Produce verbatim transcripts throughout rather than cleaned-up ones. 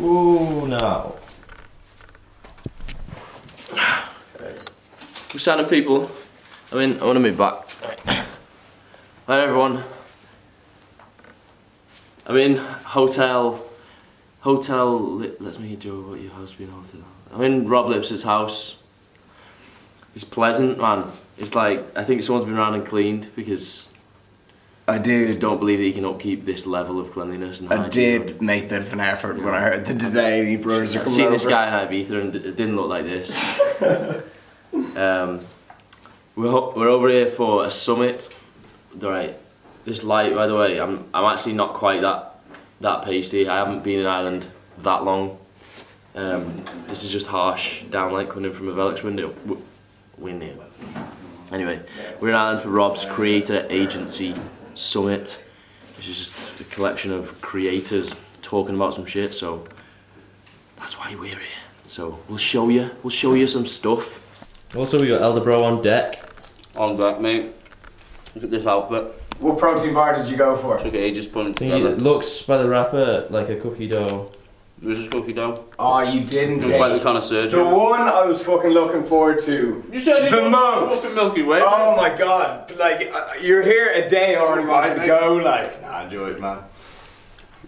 Ooh, no. Okay. We're signing people. I mean, I want to move back. Right. Hi everyone. I'm in hotel, hotel, let's make a joke about your house being haunted. I'm in Rob Lipsett's house. It's pleasant, man. It's like, I think someone's been around and cleaned because I do. I just don't believe that you can upkeep this level of cleanliness and hygiene. I did make a bit of an effort yeah. when I heard that today the brothers are coming I've seen over. This guy in Ibiza and it didn't look like this. um, we're, we're over here for a summit. Right. This light, by the way, I'm I'm actually not quite that that pasty. I haven't been in Ireland that long. Um, this is just harsh downlight coming in from a Velux window. W window. Anyway, we're in Ireland for Rob's Creator Agency Summit, which is just a collection of creators talking about some shit. So that's why we're here. So we'll show you. We'll show you some stuff. Also, we got Elder Bro on deck. On deck, mate. Look at this outfit. What protein bar did you go for? It took ages putting it together. It looks by the wrapper like a cookie dough. It was just cookie dough. Oh, you didn't take like the connoisseur. The one I was fucking looking forward to. You said you the most. Milky Way. Oh my god! Like uh, you're here a day already. Right, to go like. Nah, enjoy it, man.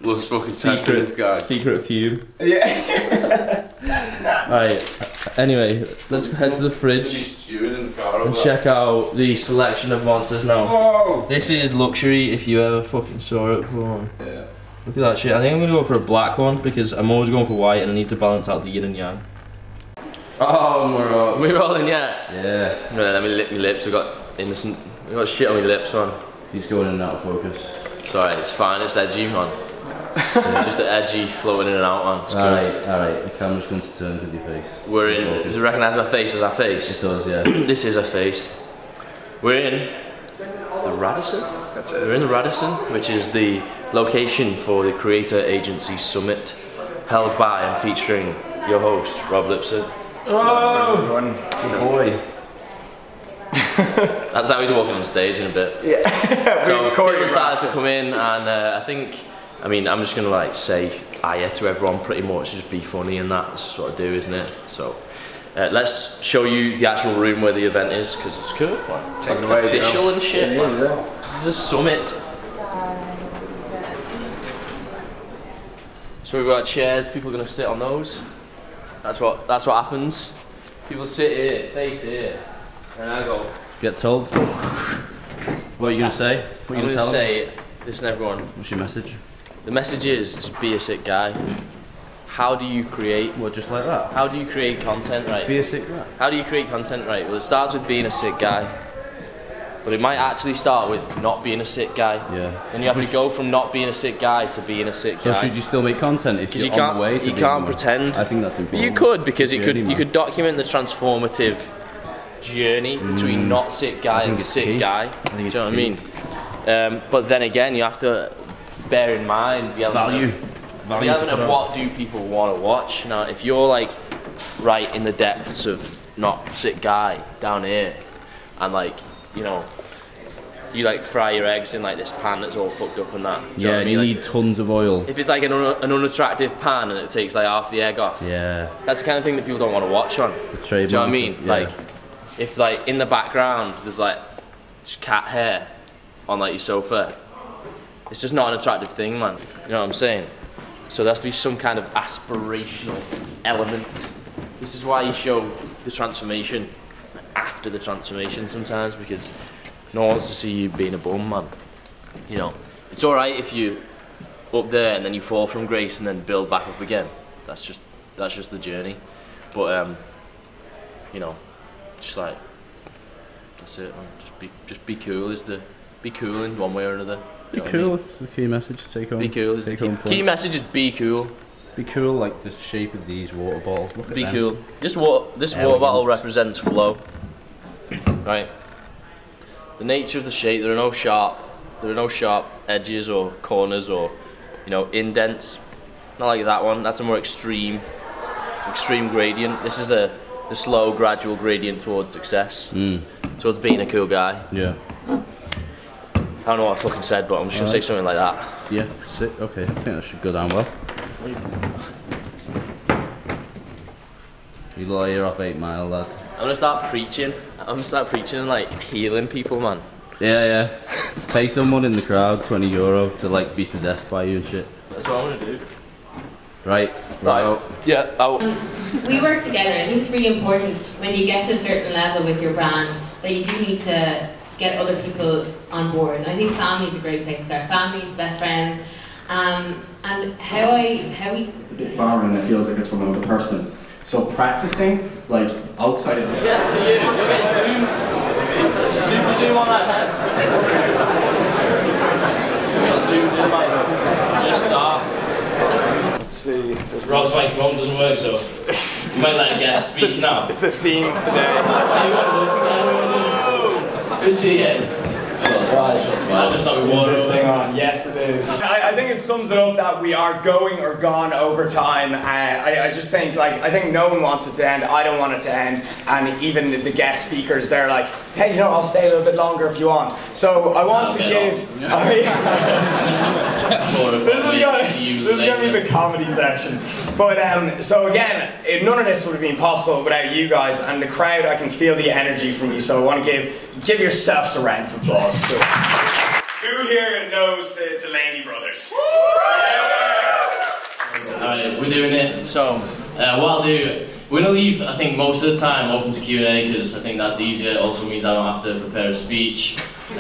Looks fucking secret. This guy. Secret fume. Yeah. All right. Anyway, let's head to the fridge and check out the selection of monsters now. Whoa. This is luxury if you ever fucking saw it before. Yeah. Look at that shit. I think I'm gonna go for a black one because I'm always going for white and I need to balance out the yin and yang. Oh, we're rolling. We're rolling, yeah? Yeah. Right, let me lick my lips. We've got innocent. We've got shit on my lips, man. He's going in and out of focus. It's alright, it's fine. It's edgy, man. It's just the edgy flowing in and out on. Alright, alright, the camera's going to turn to your face. We're in, does it recognise my face as our face? It does, yeah. This is our face. We're in the Radisson. That's it. We're in the Radisson, which is the location for the Creator Agency Summit, held by and featuring your host, Rob Lipson. Oh! Good boy. That's how he's walking on stage in a bit. Yeah. So people started to come in and uh, I think I mean, I'm just gonna like say "Aya" to everyone pretty much, just be funny and that. That's just what I do, isn't it? So, uh, let's show you the actual room where the event is because it's cool. Like, Take like away, official you know. and shit. It is, yeah. This is a summit. So we've got chairs. People are gonna sit on those. That's what. That's what happens. People sit here, face here, and I go. Get told stuff. What are you gonna say? What are you I'm gonna, gonna tell say them? Listen, everyone. What's your message? The message is, just be a sick guy. How do you create... Well, just like that? How do you create content just right? be a sick guy. How do you create content right? Well, it starts with being a sick guy. But it might actually start with not being a sick guy. Yeah. And you have to go from not being a sick guy to being a sick so guy. So should you still make content if you're you on the way to You can't pretend. I think that's important. You could, because you could, you could document the transformative journey between mm. not sick guy and sick key. guy. I think it's Do you know what I mean? Um, but then again, you have to... bear in mind the element of, the element of what do people want to watch. Now if you're like right in the depths of not sick guy down here and like you know you like fry your eggs in like this pan that's all fucked up and that. Do yeah, you, know and you like, need tons of oil. If it's like an, un an unattractive pan and it takes like half the egg off. Yeah. That's the kind of thing that people don't want to watch on. It's a trademark. Do you know what I mean? Of, yeah. Like if like in the background there's like cat hair on like your sofa. It's just not an attractive thing, man. You know what I'm saying? So there has to be some kind of aspirational element. This is why you show the transformation after the transformation sometimes, because no one wants to see you being a bum, man. You know, it's all right if you up there and then you fall from grace and then build back up again. That's just that's just the journey. But um, you know, just like that's it, man. Just be just be cool is the be cool in one way or another. Be you know cool, I mean? It's the key message to take on. Be cool, is the key, key message is be cool. Be cool like the shape of these water bottles, look be at cool. Them. This, wa this water bottle represents flow, right? The nature of the shape, there are no sharp, there are no sharp edges or corners or, you know, indents. Not like that one, that's a more extreme, extreme gradient. This is a, a slow, gradual gradient towards success, mm. towards being a cool guy. Yeah. I don't know what I fucking said, but I'm just All gonna right. say something like that. Yeah, sick. Okay, I think that should go down well. You lawyer off eight mile, lad. I'm gonna start preaching. I'm gonna start preaching and like healing people, man. Yeah, yeah. Pay someone in the crowd twenty euro to like be possessed by you and shit. That's what I'm gonna do. Right. Right. Out. Yeah, out. We work together. I think it's really important when you get to a certain level with your brand that you do need to get other people on board. And I think family is a great place to start. Families, best friends, um, and how I how we. It's a bit foreign and it feels like it's from another person. So practicing like outside of. The yes, to you. Do it. Zoom. Super zoom on that head. Zoom in my head. Just start. Let's see. Rob's microphone doesn't work, so you might let a guest speak a, now. It's a theme today. Who's see it? Shots fired, shots fired. Just not water. Is this thing on? Yes, it is. I, I think it sums it up that we are going or gone over time. Uh, I, I just think, like, I think no one wants it to end. I don't want it to end. And even the, the guest speakers, they're like, hey, you know, I'll stay a little bit longer if you want. So I want to give. Yeah. Oh, yeah. This is going to be the comedy section. But um, so again, none of this would have been possible without you guys and the crowd. I can feel the energy from you. So I want to give. Give yourselves a round of applause. Who here knows the Delaney brothers? Alright, we're doing it. So, uh, what I'll do, we're going to leave, I think, most of the time open to Q and A because I think that's easier. It also means I don't have to prepare a speech. Um,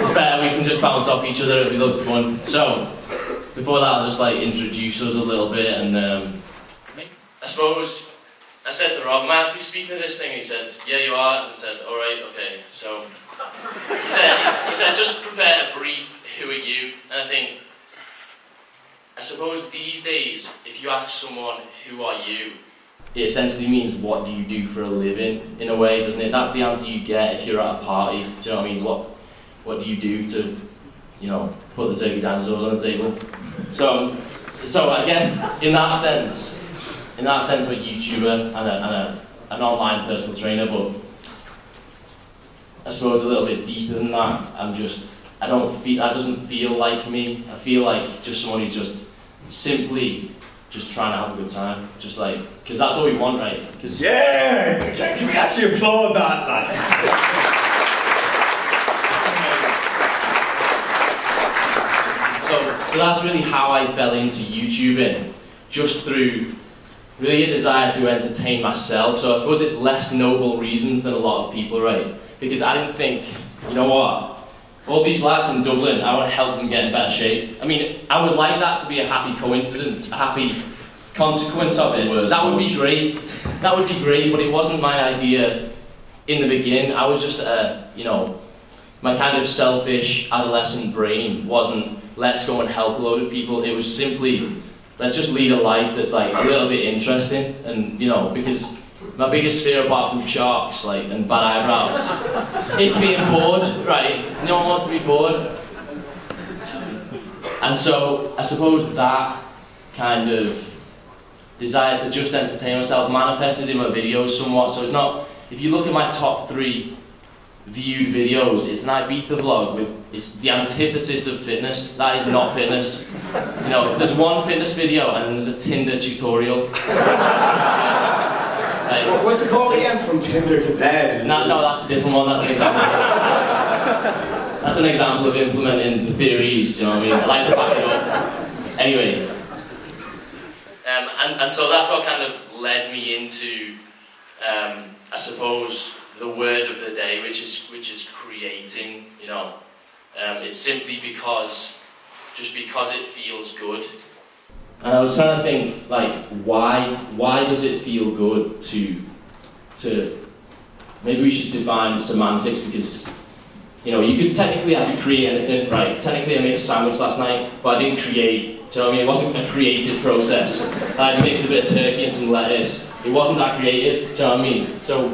it's better, we can just bounce off each other. It'll be loads of fun. So, before that, I'll just like introduce us a little bit. And um, I suppose. I said to Rob, am I actually speaking to this thing? He said, yeah, you are. And I said, all right, okay. So he said, he said, just prepare a brief, who are you? And I think, I suppose these days, if you ask someone, who are you? It essentially means, what do you do for a living, in a way, doesn't it? That's the answer you get if you're at a party. Do you know what I mean? What, what do you do to, you know, put the turkey dinosaurs on the table? So, so I guess in that sense, In that sense, I'm a YouTuber and, a, and a, an online personal trainer, but I suppose a little bit deeper than that. I'm just, I don't feel, that doesn't feel like me. I feel like just someone who's just simply just trying to have a good time. Just like, because that's all we want, right? Cause yeah! Can, can we actually applaud that, lad? so, so that's really how I fell into YouTubing, just through really a desire to entertain myself, so I suppose it's less noble reasons than a lot of people, right? Because I didn't think, you know what, all these lads in Dublin, I want to help them get in better shape. I mean, I would like that to be a happy coincidence, a happy consequence of it. That would be great, that would be great, but it wasn't my idea in the beginning. I was just, uh, you know, my kind of selfish adolescent brain wasn't, let's go and help a load of people, it was simply, let's just lead a life that's like a little bit interesting, and you know, because my biggest fear apart from sharks like and bad eyebrows is being bored, right? No one wants to be bored. And so I suppose that kind of desire to just entertain myself manifested in my videos somewhat. So it's not, if you look at my top three viewed videos, it's an Ibiza vlog with, it's the antithesis of fitness. That is not fitness. You know, there's one fitness video and there's a Tinder tutorial. Like, what's it called again? From Tinder to bed? No, no, that's a different one. That's an example. That's an example of implementing the theories. You know what I mean? I like to back it up. Anyway, um, and and so that's what kind of led me into, um, I suppose, the word of the day, which is which is creating. You know, um, it's simply because. Just because it feels good. And I was trying to think, like, why why does it feel good to, to maybe we should define semantics, because, you know, you could technically, I could create anything, right? Technically I made a sandwich last night, but I didn't create, do you know what I mean? It wasn't a creative process. I mixed a bit of turkey and some lettuce. It wasn't that creative, do you know what I mean? So,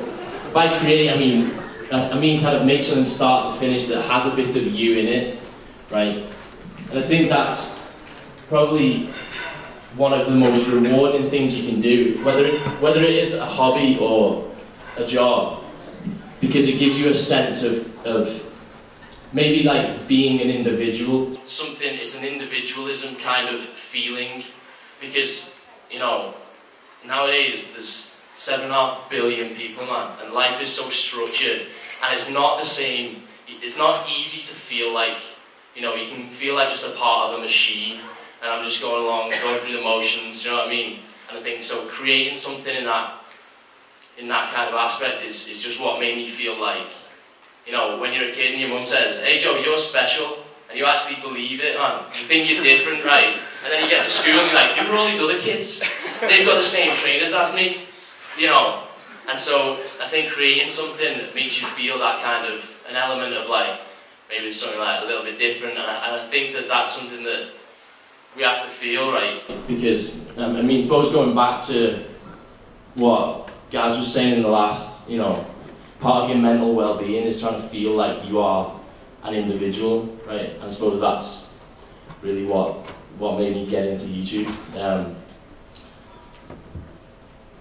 by create, I mean, I mean kind of make something start to finish that has a bit of you in it, right? And I think that's probably one of the most rewarding things you can do, whether it, whether it is a hobby or a job, because it gives you a sense of, of maybe like being an individual. Something, it's an individualism kind of feeling, because, you know, nowadays there's Seven and a half billion people, man, and life is so structured, and it's not the same. It's not easy to feel like, you know, you can feel like just a part of a machine, and I'm just going along, going through the motions, you know what I mean? And I think, so creating something in that, in that kind of aspect is, is just what made me feel like, you know, when you're a kid and your mum says, hey Joe, you're special, and you actually believe it, man, you think you're different, right? And then you get to school and you're like, who are all these other kids? They've got the same trainers as me. You know, and so I think creating something that makes you feel that kind of, an element of like, maybe it's something like a little bit different, and I, and I think that that's something that we have to feel, right? Because, um, I mean, suppose going back to what Gaz was saying in the last, you know, part of your mental well-being is trying to feel like you are an individual, right? And I suppose that's really what, what made me get into YouTube. Um,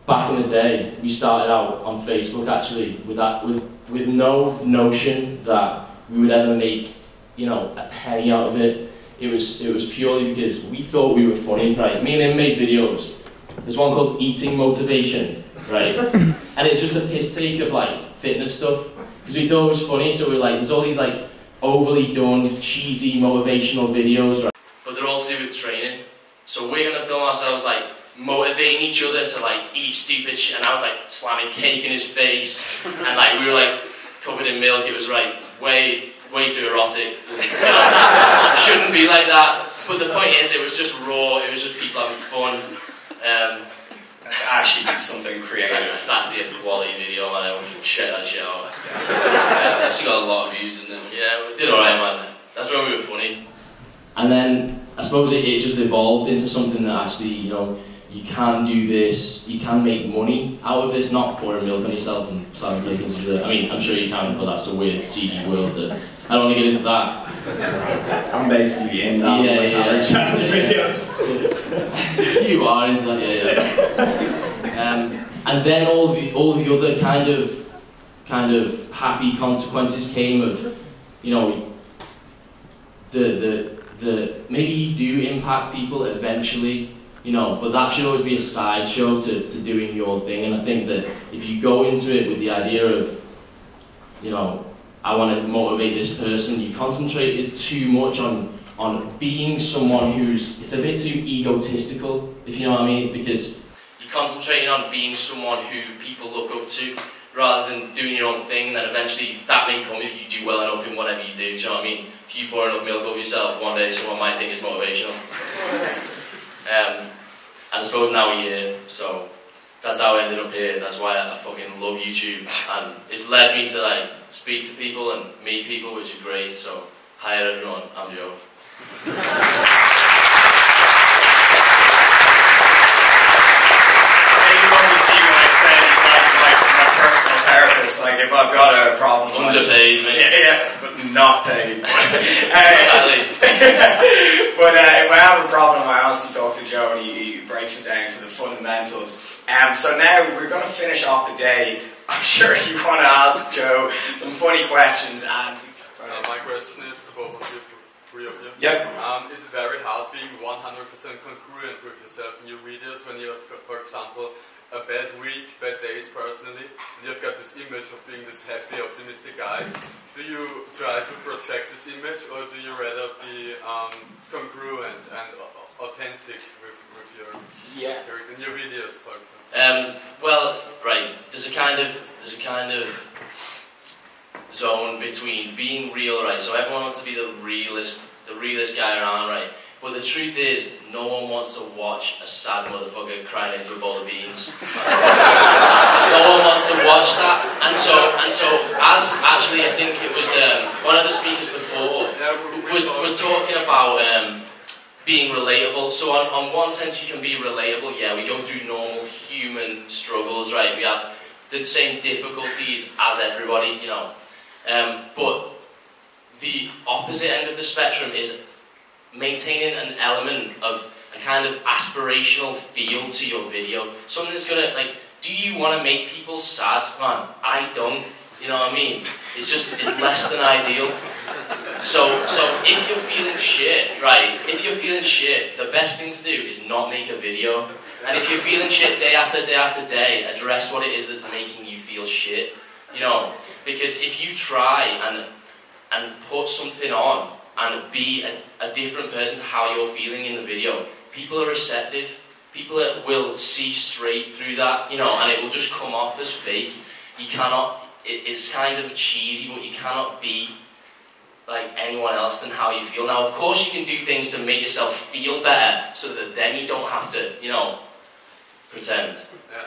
Back in the day, we started out on Facebook actually with that, with with no notion that we would ever make, you know, a penny out of it. It was it was purely because we thought we were funny, right? Me and him made videos. There's one called Eating Motivation, right? And it's just a piss take of like fitness stuff because we thought it was funny. So we're like, there's all these like overly done, cheesy motivational videos, right? But they're all to do with training. So we're gonna film ourselves like motivating each other to like eat stupid shit, and I was like slamming cake in his face, and like we were like covered in milk. It was like way, way too erotic. It shouldn't be like that. But the point is, it was just raw. It was just people having fun. Um, to actually do something creative. It's actually a quality video, man. I want to check that shit out. Yeah, actually got a lot of views in them. Yeah, we did alright, man. That's when we were funny. And then I suppose it, it just evolved into something that actually, you know, you can do this, you can make money out of this, not pouring milk on yourself and slamming cake into each other. I mean, I'm sure you can, but that's a weird, seedy world that I don't want to get into that. I'm basically in that. Yeah, yeah, yeah. Challenge videos. You are into that, yeah, yeah. Um, and then all the all the other kind of kind of happy consequences came of, you know, the the the maybe you do impact people eventually. You know, but that should always be a sideshow to, to doing your thing, and I think that if you go into it with the idea of, you know, I want to motivate this person, you concentrated too much on, on being someone who's, it's a bit too egotistical, if you know what I mean, because you're concentrating on being someone who people look up to, rather than doing your own thing, and then eventually that may come if you do well enough in whatever you do, do you know what I mean? If you pour enough milk over yourself, one day someone might think it's motivational. Um, and I suppose now we're here, so that's how I ended up here. That's why I, I fucking love YouTube, and it's led me to like speak to people and meet people, which is great. So hi everyone, I'm Joe. Everyone will see when I say it's like my, my personal therapist. Like if I've got a problem, underpaid, mate. Yeah, yeah, but not paid. Exactly. But uh, if I have a problem, I honestly talk to Joe and he, he breaks it down to the fundamentals. Um, so now we're going to finish off the day. I'm sure you want to ask Joe some funny questions. And uh, my question is to both of you, three of you. Yep. Um, is it very hard being one hundred percent congruent with yourself in your videos when you have, for example, a bad week, bad days personally, and you've got this image of being this happy, optimistic guy? Do you try to project this image, or do you rather be um, congruent and authentic with, with your, yeah. your, in your videos, for example? Um, well, right. There's a kind of there's a kind of zone between being real, right? So everyone wants to be the realest, the realest guy around, right? But the truth is, no one wants to watch a sad motherfucker crying into a bowl of beans. No one wants to watch that, and so and so as actually I think it was um, one of the speakers before was was talking about. Um, Being relatable. So on, on one sense you can be relatable, yeah, we go through normal human struggles, right? We have the same difficulties as everybody, you know. Um, but the opposite end of the spectrum is maintaining an element of a kind of aspirational feel to your video. Something that's gonna, like, do you want to make people sad? Man, I don't. You know what I mean? It's just, it's less than ideal. So, so if you're feeling shit, right, if you're feeling shit, the best thing to do is not make a video. And if you're feeling shit day after day after day, address what it is that's making you feel shit. You know, because if you try and and put something on and be a, a different person to how you're feeling in the video, people are receptive. People will see straight through that, you know, and it will just come off as fake. You cannot, it, it's kind of cheesy, but you cannot be like anyone else than how you feel. Now, of course, you can do things to make yourself feel better, so that then you don't have to, you know, pretend.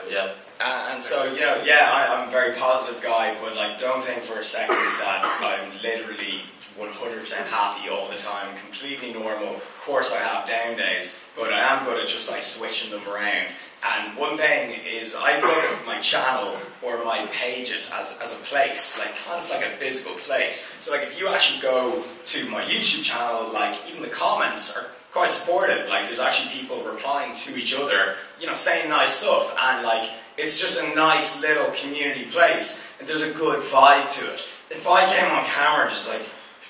Yeah. Uh, and so, you know, yeah, I, I'm a very positive guy, but like, don't think for a second that I'm literally one hundred percent happy all the time, completely normal. Of course I have down days, but I am good at just like switching them around. And one thing is I look at my channel or my pages as, as a place, like kind of like a physical place. So like if you actually go to my YouTube channel, like even the comments are quite supportive. Like there's actually people replying to each other, you know, saying nice stuff, and like it's just a nice little community place and there's a good vibe to it. If I came on camera just like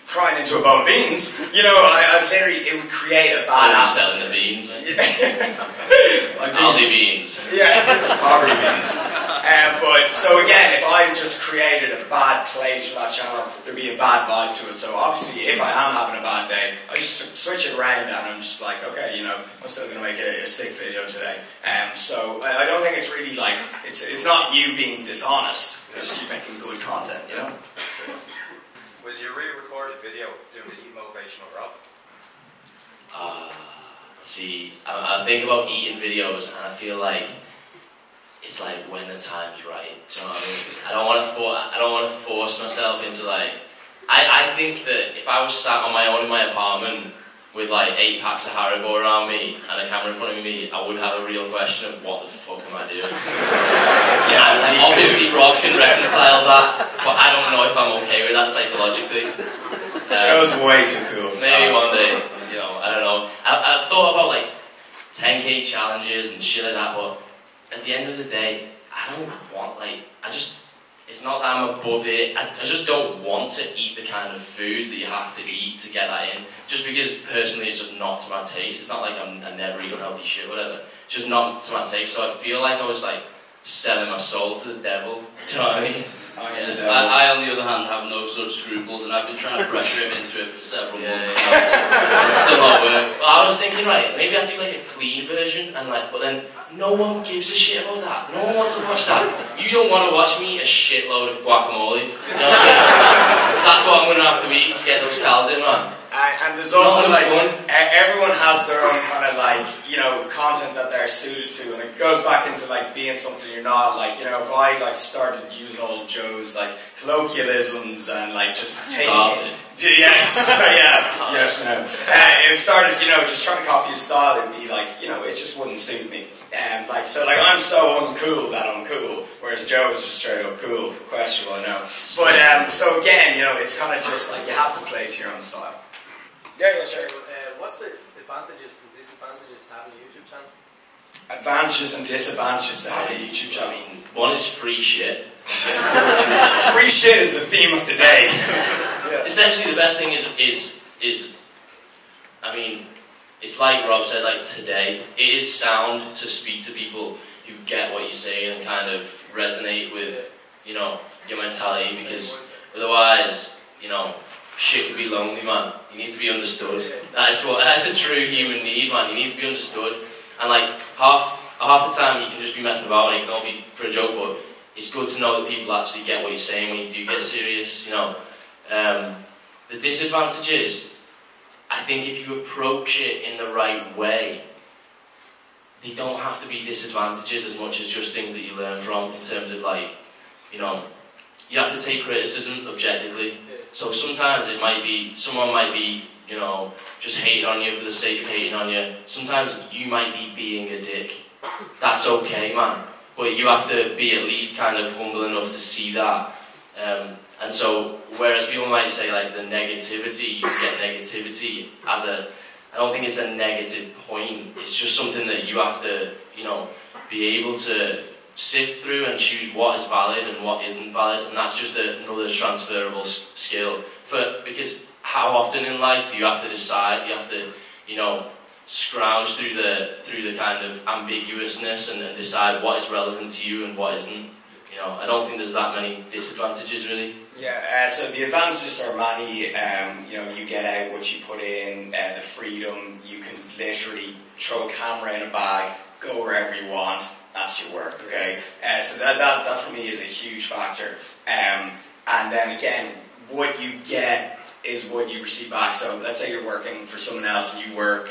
crying into a bowl of beans, you know, I, I literally, it would create a bad atmosphere. Selling the beans, mate. Like Aldi beans. Yeah, Haribo beans. Uh, but, so again, if I just created a bad place for that channel, there'd be a bad vibe to it. So obviously, if I am having a bad day, I just switch it around and I'm just like, okay, you know, I'm still going to make a, a sick video today. Um, so I, I don't think it's really like, it's, it's not you being dishonest, it's you making good content, you know? Will you re-record a video doing the motivational Rob? Uh, see, I, I think about eating videos and I feel like it's like when the time's right. Do you know what I mean? I don't want to for, I don't want to force myself into like. I, I think that if I was sat on my own in my apartment with like eight packs of Haribo around me and a camera in front of me, I would have a real question of what the fuck am I doing? Yeah, and, like, obviously Rob can reconcile that, but I don't know if I'm okay with that psychologically. That um, was way too cool. Maybe one day, you know, I don't know. I, I've thought about like ten K challenges and shit like that, but at the end of the day, I don't want like, I just, it's not that I'm above it, I, I just don't want to eat the kind of foods that you have to eat to get that in, just because personally it's just not to my taste. It's not like I'm, I never eat unhealthy shit, whatever, it's just not to my taste, so I feel like I was like, selling my soul to the devil, do you know what I mean? Yeah. I, I on the other hand have no such scruples, and I've been trying to pressure him into it for several yeah, months now, yeah. It's still not working. Well, I was thinking, right, maybe I'd do like a clean version, and like, but then no one gives a shit about that. No one wants to watch that. You don't want to watch me eat a shitload of guacamole. You know what I mean? That's what I'm going to have to eat to get those calories in, man. Uh, and there's also like, everyone has their own kind of like, you know, content that they're suited to, and it goes back into like being something you're not. Like, you know, if I like started using old Joe's like colloquialisms and like just taking it. Yes, yeah, yes, no. Uh, it started, you know, just trying to copy his style and be like, you know, it just wouldn't suit me. Um, like, so like, I'm so uncool that I'm cool, whereas Joe is just straight up cool, questionable, I know. But, um, so again, you know, it's kind of just like, you have to play to your own style. Yeah, yeah, sure. Uh, what's the advantages and disadvantages to having a YouTube channel? Advantages and disadvantages to having a YouTube channel? I mean, one is free shit. Free shit is the theme of the day. Yeah. Essentially, the best thing is, is, is, I mean, it's like Rob said, like today, it is sound to speak to people who get what you're saying and kind of resonate with, you know, your mentality, because otherwise, you know, shit can be lonely, man. You need to be understood. That's what, that's a true human need, man. You need to be understood. And like, half, half the time you can just be messing about and it can all be for a joke, but it's good to know that people actually get what you're saying when you do get serious, you know. Um, the disadvantage is, I think if you approach it in the right way, they don't have to be disadvantages as much as just things that you learn from, in terms of like, you know, you have to take criticism objectively. So sometimes it might be, someone might be, you know, just hating on you for the sake of hating on you. Sometimes you might be being a dick. That's okay, man. But you have to be at least kind of humble enough to see that. Um, and so, whereas people might say like the negativity, you get negativity as a, I don't think it's a negative point, it's just something that you have to, you know, be able to sift through and choose what is valid and what isn't valid, and that's just another transferable skill. For, because how often in life do you have to decide, you have to, you know, scrounge through the through the kind of ambiguousness and, and decide what is relevant to you and what isn't. You know, I don't think there's that many disadvantages really. Yeah, uh, so the advantages are many. Um, you know, you get out what you put in, uh, the freedom, you can literally throw a camera in a bag, go wherever you want, that's your work, okay? Uh, so that, that, that for me is a huge factor. Um, and then again, what you get is what you receive back. So let's say you're working for someone else and you work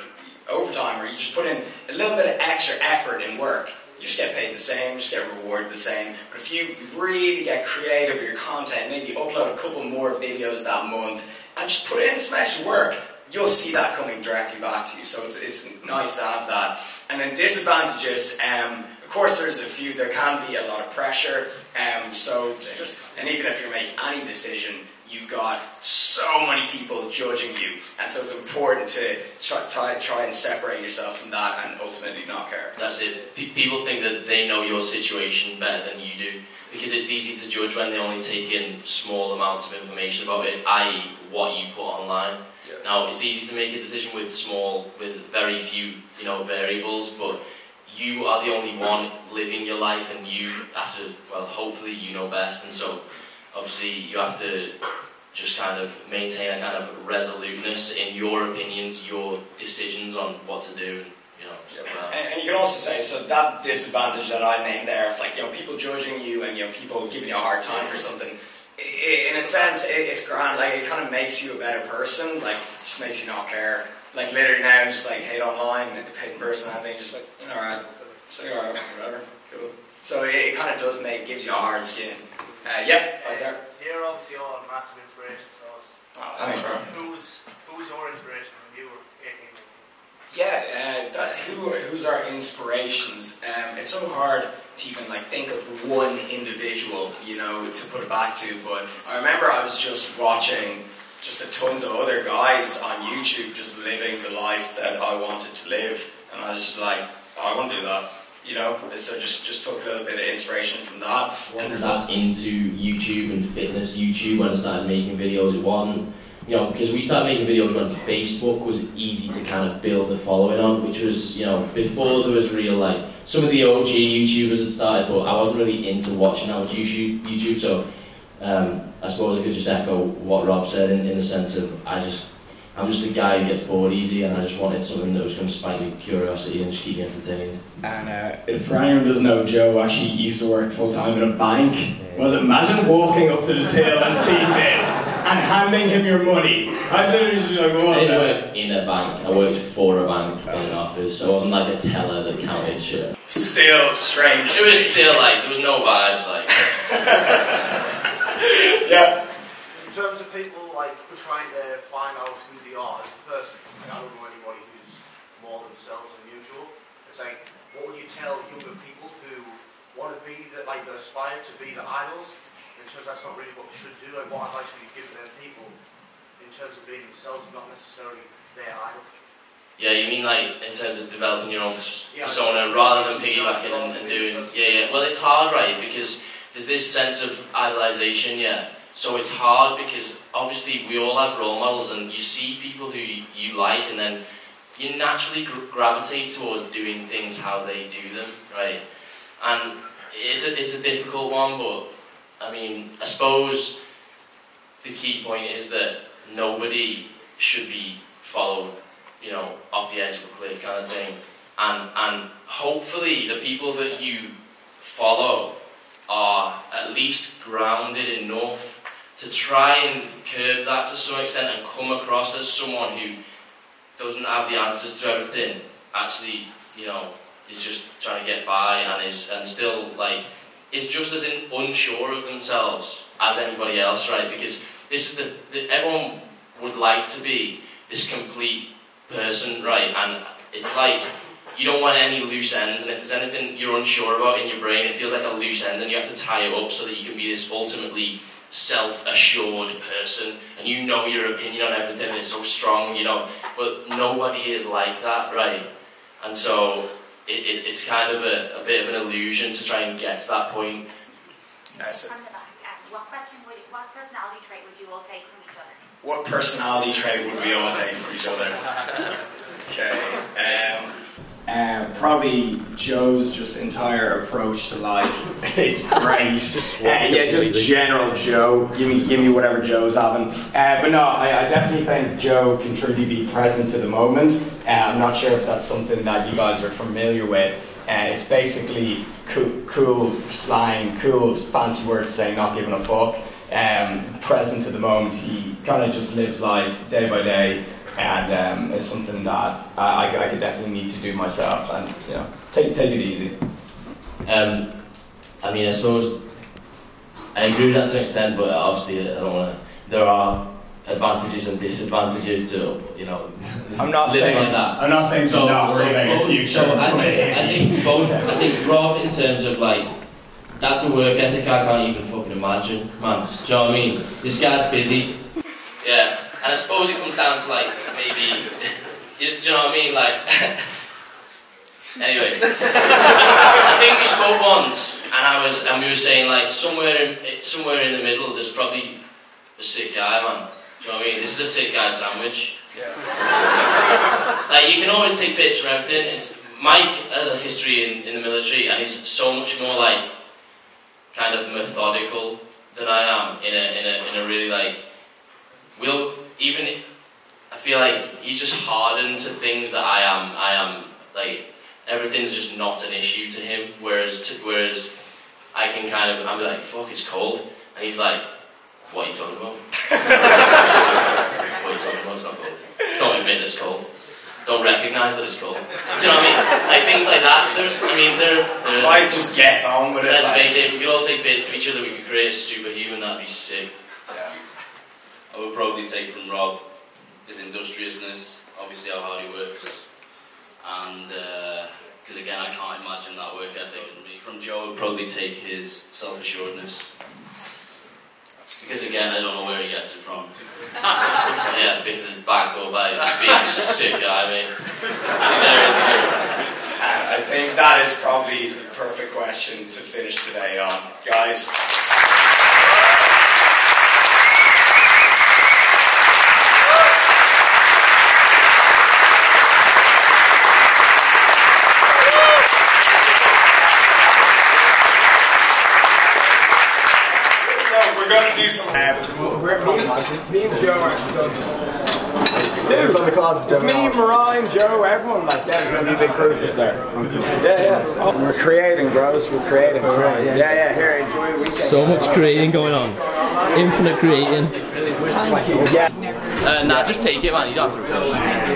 overtime or you just put in a little bit of extra effort in work. You just get paid the same, just get rewarded the same. But if you really get creative with your content, maybe upload a couple more videos that month and just put in some extra work, you'll see that coming directly back to you. So it's, it's nice to have that. And then disadvantages, um, of course there's a few, there can be a lot of pressure. Um, so just, and even if you make any decision, you've got so many people judging you, and so it's important to try, try, try and separate yourself from that and ultimately not care. That's it. P people think that they know your situation better than you do, because it's easy to judge when they only take in small amounts of information about it, that is what you put online. Yeah. Now, it's easy to make a decision with small, with very few, you know, variables, but you are the only one living your life, and you have to, well, hopefully you know best, and so obviously you have to just kind of maintain a kind of resoluteness in your opinions, your decisions on what to do, and, you know. So, uh, and, and you can also say, so that disadvantage that I named there, if like, you know, people judging you and, you know, people giving you a hard time for something, it, in a sense, it, it's grand, like, it kind of makes you a better person, like, it just makes you not care. Like, literally now, I'm just like, hate online, hate in person, I think, just like, alright, so you're alright, whatever, cool. So it, it kind of does make, gives you a hard skin. Uh, yeah, right there. You're obviously all massive inspiration to us. Oh, thanks, bro. Who's, who's your inspiration when you were eighteen? Yeah, uh, that, who who's our inspirations? Um, it's so hard to even like think of one individual, you know, to put it back to. But I remember I was just watching just a tons of other guys on YouTube just living the life that I wanted to live, and I was just like, oh, I want to do that. You know, so just just took a little bit of inspiration from that. When I got into YouTube and fitness YouTube, when I started making videos, it wasn't, you know, because we started making videos when Facebook was easy to kind of build a following on, which was, you know, before there was real, like, some of the O G YouTubers had started, but I wasn't really into watching how much YouTube, YouTube so um, I suppose I could just echo what Rob said in, in the sense of, I just, I'm just a guy who gets bored easy, and I just wanted something that was going to spike your curiosity and just keep you entertained. And uh, if for anyone who doesn't know, Joe actually used to work full time in a bank. Yeah. Was imagine walking up to the till and seeing this and handing him your money. I literally was like, what? I didn't work in a bank. I worked for a bank in an office. So I wasn't like a teller that counted shit. Still strange. It was still like there was no vibes like. Yeah. In terms of people like trying to find out who they are as a person, like, I don't know anybody who's more themselves than usual. It's like, what would you tell younger people who want to be, that, like, they aspire to be the idols? In terms of that's not really what they should do, and what advice would you give them people in terms of being themselves, not necessarily their idol? Yeah, you mean like in terms of developing your own yeah, persona rather than piggybacking and, and doing. Yeah, yeah. Well, it's hard, right? Because there's this sense of idolization, yeah. So it's hard because obviously we all have role models, and you see people who you, you like, and then you naturally gr gravitate towards doing things how they do them, right? And it's a, it's a difficult one, but I mean, I suppose the key point is that nobody should be followed, you know, off the edge of a cliff kind of thing. And, and hopefully the people that you follow are at least grounded enough to try and curb that to some extent and come across as someone who doesn't have the answers to everything, actually, you know, is just trying to get by and is and still, like, is just as in, unsure of themselves as anybody else, right? Because this is the, the, everyone would like to be this complete person, right? And it's like, you don't want any loose ends, and if there's anything you're unsure about in your brain, it feels like a loose end and you have to tie it up so that you can be this ultimately self-assured person, and you know your opinion on everything, and it's so strong, you know, but nobody is like that, right? And so, it, it, it's kind of a, a bit of an illusion to try and get to that point. That's it. From the back, um, what, question would, what personality trait would you all take from each other? What personality trait would we all take from each other? Okay. Um, uh, probably Joe's just entire approach to life is great. just uh, yeah, just really. General Joe. Give me, give me whatever Joe's having. Uh, but no, I, I definitely think Joe can truly be present to the moment. Uh, I'm not sure if that's something that you guys are familiar with. Uh, it's basically cool, cool slang, cool fancy words saying not giving a fuck. Um, present to the moment, he kind of just lives life day by day, and um, it's something that I, I, I could definitely need to do myself. And you know, take take it easy. Um, I mean, I suppose I agree with that to an extent, but obviously I don't want to. There are advantages and disadvantages to, you know, I'm not saying like that. I'm not saying so, not so both, a future. So I, think, I think both. I think Rob, in terms of like, that's a work ethic I can't even fucking imagine, man. Do you know what I mean? This guy's busy. Yeah, and I suppose it comes down to like maybe, you, do you know what I mean? Like, anyway, I think we spoke once, and I was, and we were saying like somewhere, in, somewhere in the middle, there's probably a sick guy, man. Do you know what I mean? This is a sick guy sandwich. Yeah. Like, you can always take bits from everything. It's, Mike has a history in, in the military, and he's so much more, like, kind of methodical than I am in a, in a, in a really, like, we'll, even, I feel like he's just hardened to things that I am, I am, like, everything's just not an issue to him, whereas, to, whereas I can kind of, I'm like, fuck, it's cold, and he's like, what are you talking about? What are you talking about? It's not cold. Don't admit it's cold. Don't recognise that it's cold. Do you know what I mean? Like things like that. They're, I mean, they're. they're I just get on with it. Let's face it. If we could all take bits of each other, we could create a superhuman. That'd be sick. Yeah. I would probably take from Rob his industriousness, obviously how hard he works, and because uh, again, I can't imagine that work ethic from me. From Joe, I would probably take his self-assuredness. Because again, I don't know where he gets it from. Yeah, because it's backed up by being a sick guy, mate. I think that is probably the perfect question to finish today on, guys. Um, we're, me, me and Joe actually does. Dude, it's on the cards, it's me, Mariah, Joe, everyone like that. There's going to be a big cruise there. Yeah, yeah. Oh, we're creating, bros. We're creating. Yeah, yeah. Here, enjoy your weekend. So much creating going on. Infinite creating. Yeah. Uh, nah, just take it, man. You don't have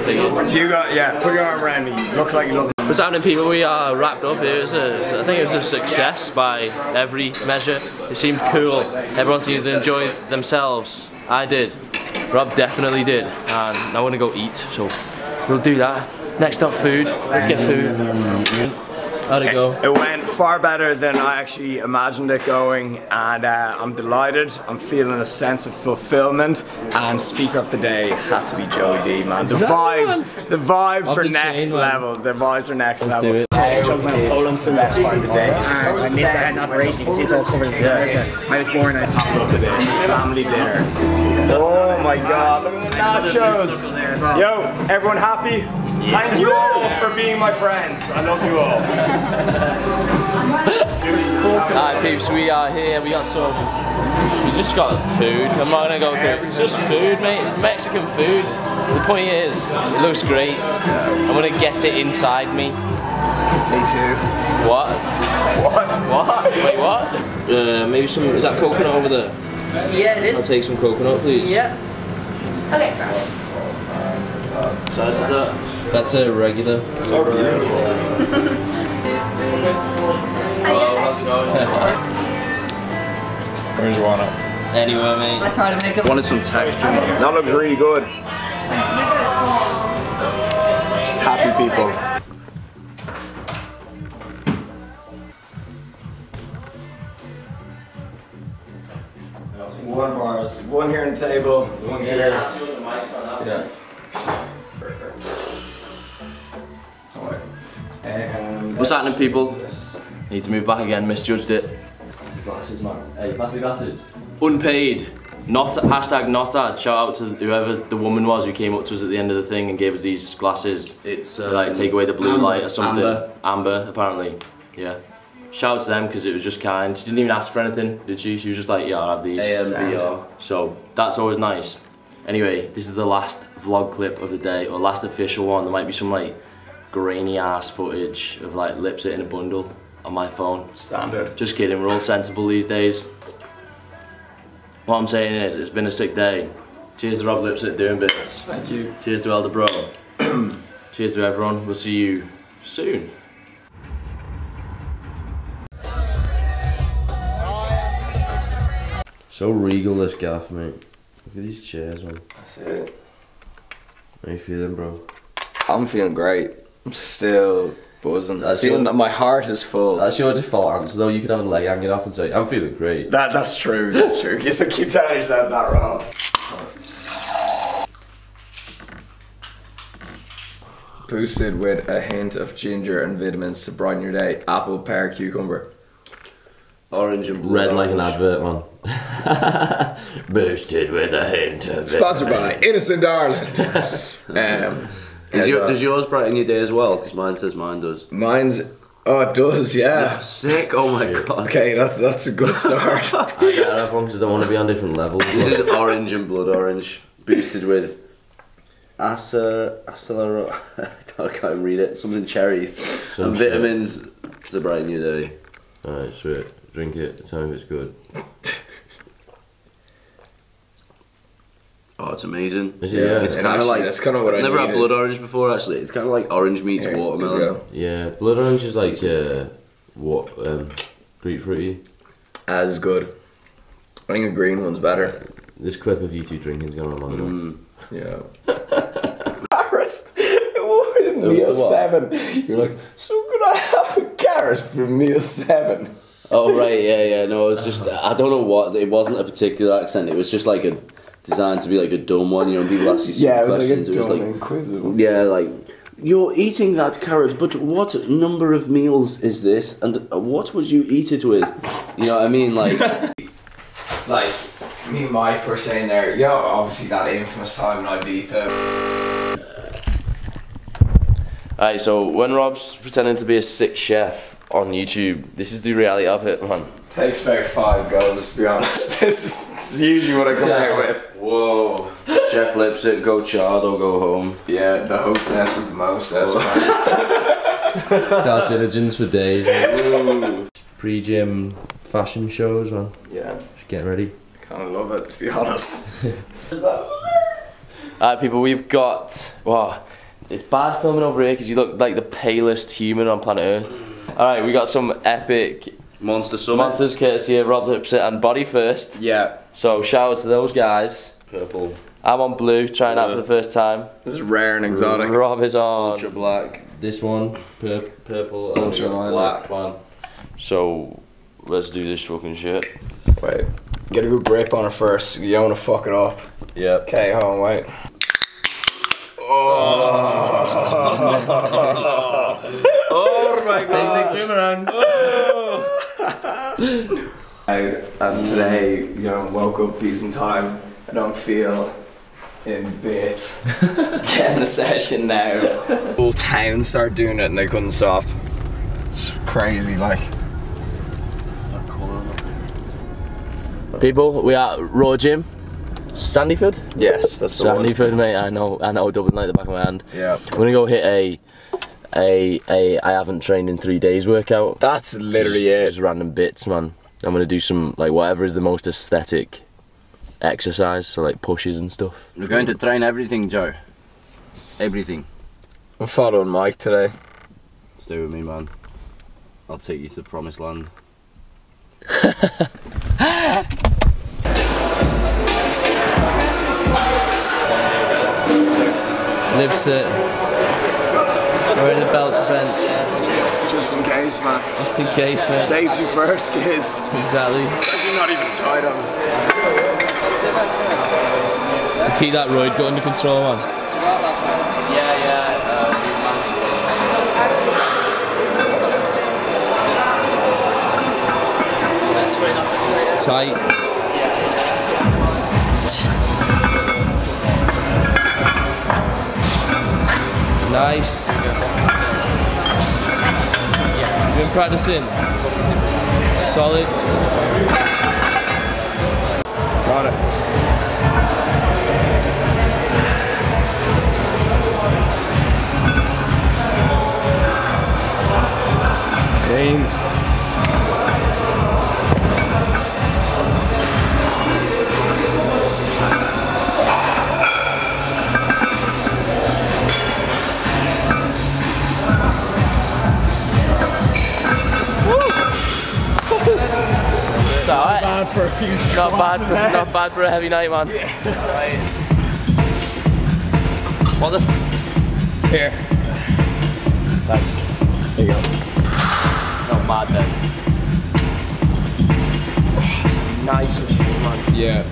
to record it. You got, yeah. Put your arm around me. You look like you love me. What's happening, people? We are wrapped up. It was a, I think it was a success by every measure. It seemed cool. Everyone seemed to enjoy themselves. I did. Rob definitely did. And I want to go eat, so we'll do that. Next up, food. Let's get food. How'd it go? It went far better than I actually imagined it going, and uh, I'm delighted. I'm feeling a sense of fulfillment. And speaker of the day had to be Joe D, man. The vibes, the vibes are next level. The vibes are next level. I was born at top of this family dinner. Oh my God! Look at the nachos. Yo, everyone happy? Yes. Thank you all for being my friends. I love you all. It was cool. Alright, peeps, we are here. We got some. We just got food. I'm not gonna go through. It's just food, mate. It's Mexican food. The point is, it looks great. I'm gonna get it inside me. Me too. What? What? What? Wait, what? Uh, maybe some. Is that coconut over there? Yeah, it is. I'll take some coconut, please. Yeah. Okay. So this is that. That's a regular. So beautiful. Hello, how's it going? Where'd you want it? Anywhere, mate. I tried to make it. Wanted some texture. That looks really good. Happy people. One bars. One here on the table. One here. Yeah. What's happening, people? Need to move back again, misjudged it. Glasses, man. Hey, massive glasses. Unpaid. Not hashtag not ad. Shout out to whoever the woman was who came up to us at the end of the thing and gave us these glasses. It's um, to, like take away the blue Amber, light or something. Amber. Amber, apparently. Yeah. Shout out to them because it was just kind. She didn't even ask for anything, did she? She was just like, yeah, I'll have these. A M B R. So that's always nice. Anyway, this is the last vlog clip of the day, or last official one. There might be some like grainy ass footage of like Lipsett in a bundle on my phone. Standard. Just kidding, we're all sensible these days. What I'm saying is, it's been a sick day. Cheers to Rob Lipsett doing bits. Thank you. Cheers to Elder Bro. Cheers to everyone. We'll see you soon. So regal this gaff, mate. Look at these chairs, man. That's it. How you feeling, bro? I'm feeling great. I'm still buzzing. That's feeling your, my heart is full. That's your default answer though. You could have a leg hanging off and say, I'm feeling great. That that's true, that's true. Yes, I keep telling yourself that, Rob. Boosted with a hint of ginger and vitamins to brighten your day. Apple, pear, cucumber. Orange and blue. Red orange. Like an advert, man. Boosted with a hint of Sponsored vitamins. By Innocent Ireland. um Does, yeah, your, does yours brighten your day as well? Because mine says mine does. Mine's... Oh, it does, yeah. You're sick, oh my god. Okay, that, that's a good start. I get out of one because I don't want to be on different levels. This is orange and blood orange, boosted with... Asa... Asa... I can't read it. Something cherries. Some and vitamins shit. To brighten your day. Alright, sweet. Drink it. Tell me if it's good. Oh, it's amazing. Is it? Yeah. It's kind of like, that's kind of what I've never had blood orange before, actually. It's kind of like orange meets yeah, watermelon. Yeah, blood orange is like uh, what um, grapefruity. As good. I think the green one's better. This clip of you two drinking's going on longer. Mm. Yeah. Carrot. What in meal seven? You're like, so could I have a carrot for meal seven? Oh right, yeah, yeah. No, it's just I don't know what. It wasn't a particular accent. It was just like a. Designed to be like a dumb one, you know, and people ask you yeah, it was questions. Like a dumb it was like, inquisitive. Yeah, like, you're eating that carrot, but what number of meals is this? And what would you eat it with? You know what I mean? Like, like me and Mike were saying there, yeah, obviously that infamous time when I beat them. Alright, so when Rob's pretending to be a sick chef on YouTube, this is the reality of it, man. Takes about five goals, to be honest. This is, this is usually what I come yeah. out with. Whoa. Chef Lipsett, go charred or go home. Yeah, the hostess with the most, that's fine. Carcinogens for days. Pre-gym fashion shows, man. Yeah. Just get ready. I kind of love it, to be honest. Alright people, we've got... Wow, it's bad filming over here because you look like the palest human on planet Earth. Alright, we got some epic... Monster Summit. Monsters courtesy of Rob Lipsett and Body First. Yeah. So shout out to those guys. Purple. I'm on blue, trying blue. Out for the first time. This is rare and exotic. Rob is on ultra black. This one, pur purple, and ultra black one. So let's do this fucking shit. Wait. Get a good grip on it first. You don't want to fuck it up. Yep. Okay, hold on, wait. Oh, oh my god. Basic boomerang. And today, you know, woke up decent time. I don't feel in bits. Getting a session now. The whole town started doing it and they couldn't stop. It's crazy, like. People, we are at Raw Gym Sandyford. Yes, that's the Sandyford, one. Mate. I know, I know Dublin like the back of my hand. Yeah. We're gonna go hit a. A, a I haven't trained in three days workout. That's literally just, it. Just random bits, man. I'm gonna do some, like, whatever is the most aesthetic exercise, so like pushes and stuff. We're going to train everything, Joe. Everything. I'm following Mike today. Stay with me, man. I'll take you to the promised land. Lipsett. We're in the belts bench. Just in case, man. Just in case, man. Safety first, kids. Exactly. You're not even tied on. Just to keep that roid got under control, man. Yeah, yeah. Tight. Nice. Yeah, been practicing. Solid. Got it. Game. It's all right. Not bad for a few drops. Not bad. For, not bad for a heavy night, man. Yeah. Right. What the? F Here. Nice. There you go. Not bad then. Nice as shit, man. Yeah.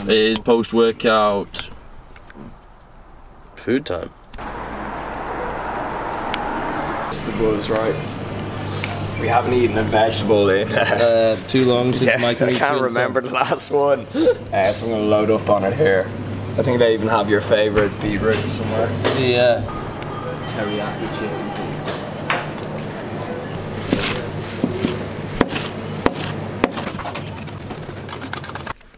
It is post-workout food time. It's the buzz, right? We haven't eaten a vegetable in uh, too long since yeah, my I can't remember the last one. uh, so I'm going to load up on it here. I think they even have your favourite beetroot somewhere. Yeah. Teriyaki chicken.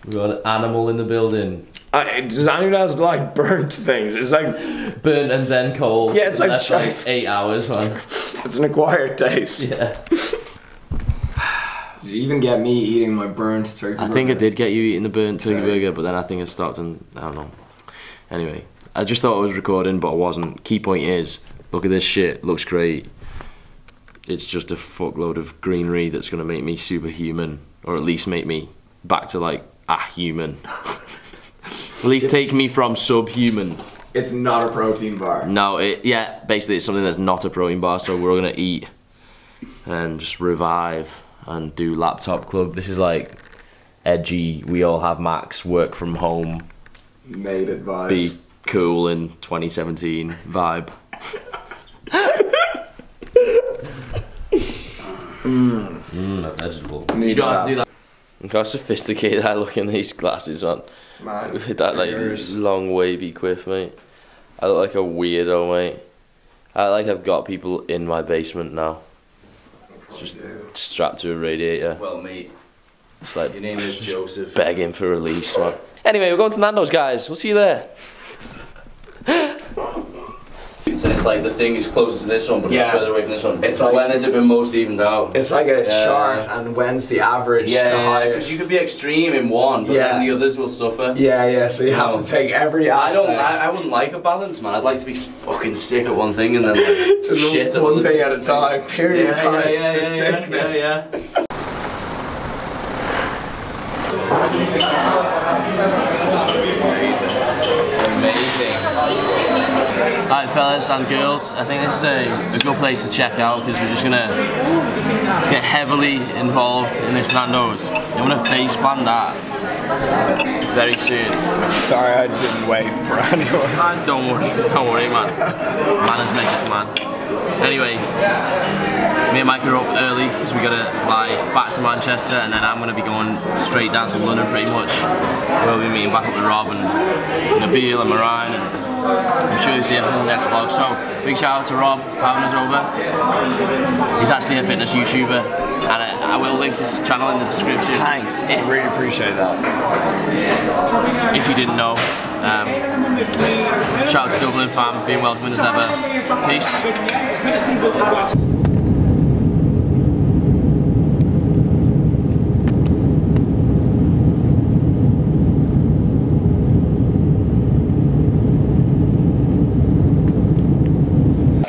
We've got an animal in the building. I, does anyone else like burnt things? It's like... burnt and then cold. Yeah, it's like... That's like eight hours, man. It's an acquired taste. Yeah. Did you even get me eating my burnt turkey burger? I think I did get you eating the burnt turkey burger, but then I think it stopped and... I don't know. Anyway, I just thought I was recording, but I wasn't. Key point is, look at this shit. Looks great. It's just a fuckload of greenery that's going to make me superhuman. Or at least make me back to, like... ah, human. At least it, take me from subhuman. It's not a protein bar. No, it, yeah, basically it's something that's not a protein bar, so we're all gonna eat and just revive and do laptop club. This is like edgy, we all have Macs, work from home. Made it vibes. Be cool in twenty seventeen vibe. Mmm, mm, that vegetable. You don't have to do that. Look how sophisticated I look in these glasses, man. Man. With that like fingers. Long wavy quiff, mate. I look like a weirdo, mate. I like I've got people in my basement now. Just do. Strapped to a radiator. Well, mate. It's like your name is Joseph. Begging for release, man. Anyway, we're going to Nando's, guys. We'll see you there. It's like the thing is closest to this one, but yeah. It's further away from this one. It's like, when has it been most evened out? It's like a yeah. chart, and when's the average? Yeah, because yeah, you could be extreme in one, but yeah. then the others will suffer. Yeah, yeah. So you have no. to take every aspect. I don't. I, I wouldn't like a balance, man. I'd like to be fucking sick at one thing and then like shit at one thing at a time. Period. Yeah, yeah, yeah, yeah, the sickness. Yeah, yeah. Alright, fellas and girls, I think this is a, a good place to check out because we're just gonna get heavily involved in this Nando's. I'm gonna face ban that very soon. Sorry, I didn't wait for anyone. Don't worry, don't worry, man. Man is making man. Anyway, me and Mike are up early because we gotta fly back to Manchester, and then I'm gonna be going straight down to London pretty much. We'll be meeting back up with Rob and Nabil and Marianne, and I'm sure you'll see everything in the next vlog. So big shout out to Rob for having us over. He's actually a fitness YouTuber, and I, I will link this channel in the description. Thanks, I really appreciate that. If you didn't know. Um, shout out to Dublin fam, being welcoming as ever. Peace.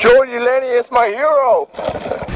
Joe Delaney is my hero!